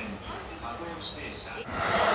線箱押し停車。